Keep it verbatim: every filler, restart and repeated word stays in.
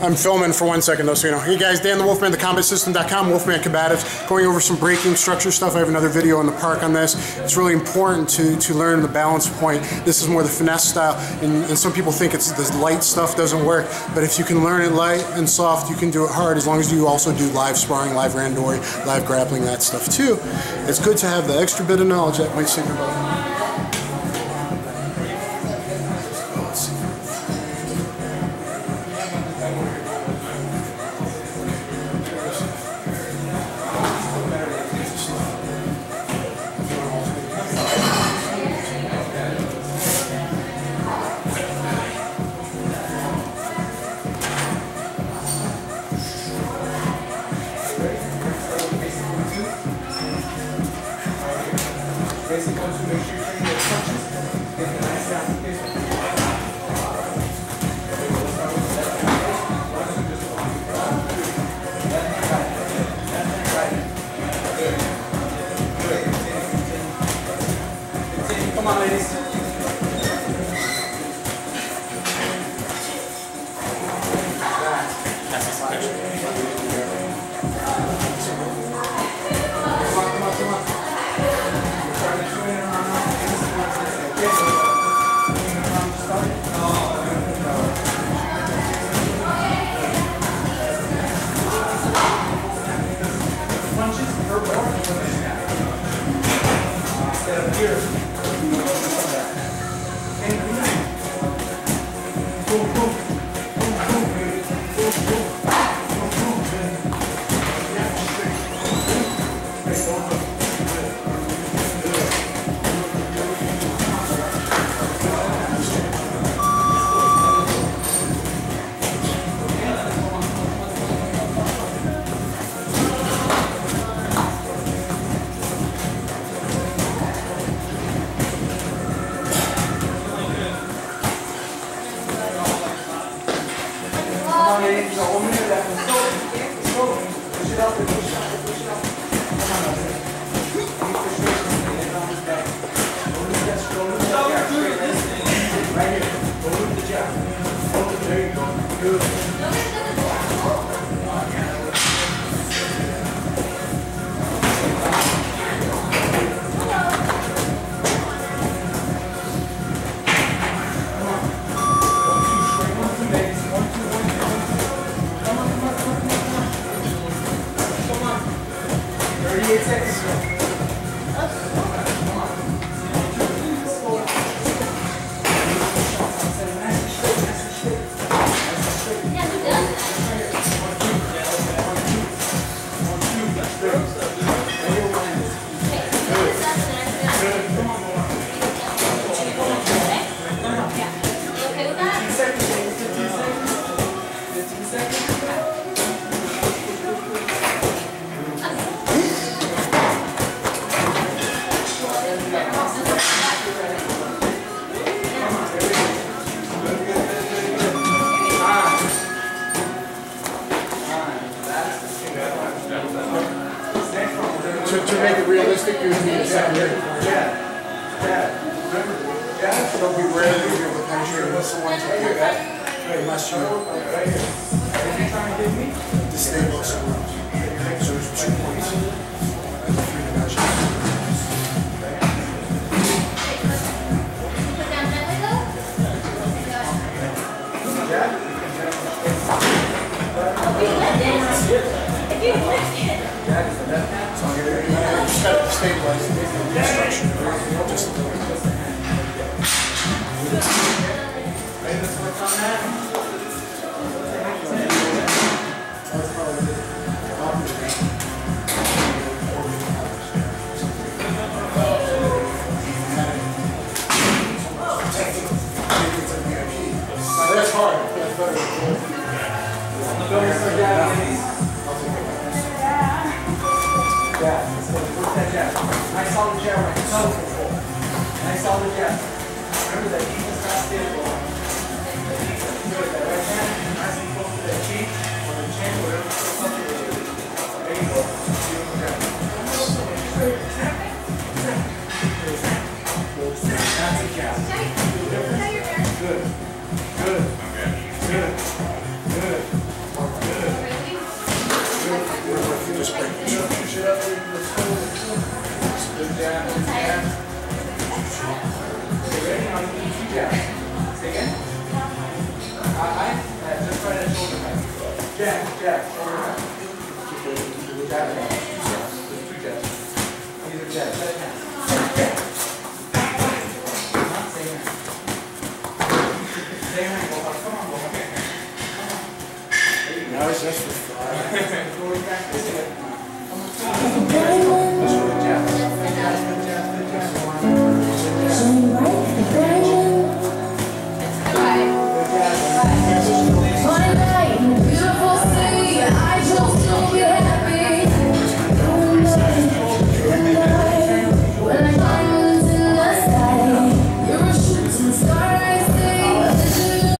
I'm filming for one second though, so you know. Hey guys, Dan the Wolfman, the combat system dot com, Wolfman Combatives, going over some braking structure stuff. I have another video in the park on this. It's really important to, to learn the balance point. This is more the finesse style, and, and some people think it's the light stuff doesn't work, but if you can learn it light and soft, you can do it hard, as long as you also do live sparring, live randori, live grappling, that stuff too. It's good to have the extra bit of knowledge that might signify about. Come on, ladies. That's realistic, you need a second here. Yeah. Yeah. Remember? Yeah. So we rarely do the penetrator with someone to do that. Unless you right here. What are you trying to give me? Disable someone else. So there's two points. Three dimensions. Put down that way though? Yeah? If you lift it. So I'm going to stabilize the structure. Just a little bit. That's hard. That's better. Yeah. I saw the jab like so before. And I saw the jab. Remember that heat is not stable. The heat is good. That right hand is nice and close to that cheek or the chin, whatever it's supposed to do. There you go. That's a jab. Good. Good. Good. Good. Good. Jack, Jack, shoulder back. Jack, Jack. There's two jacks. These are jacks. Set it down. Not same hand. Same hand, go up. Come on, go up. Come on. Now it's just for five. Come on.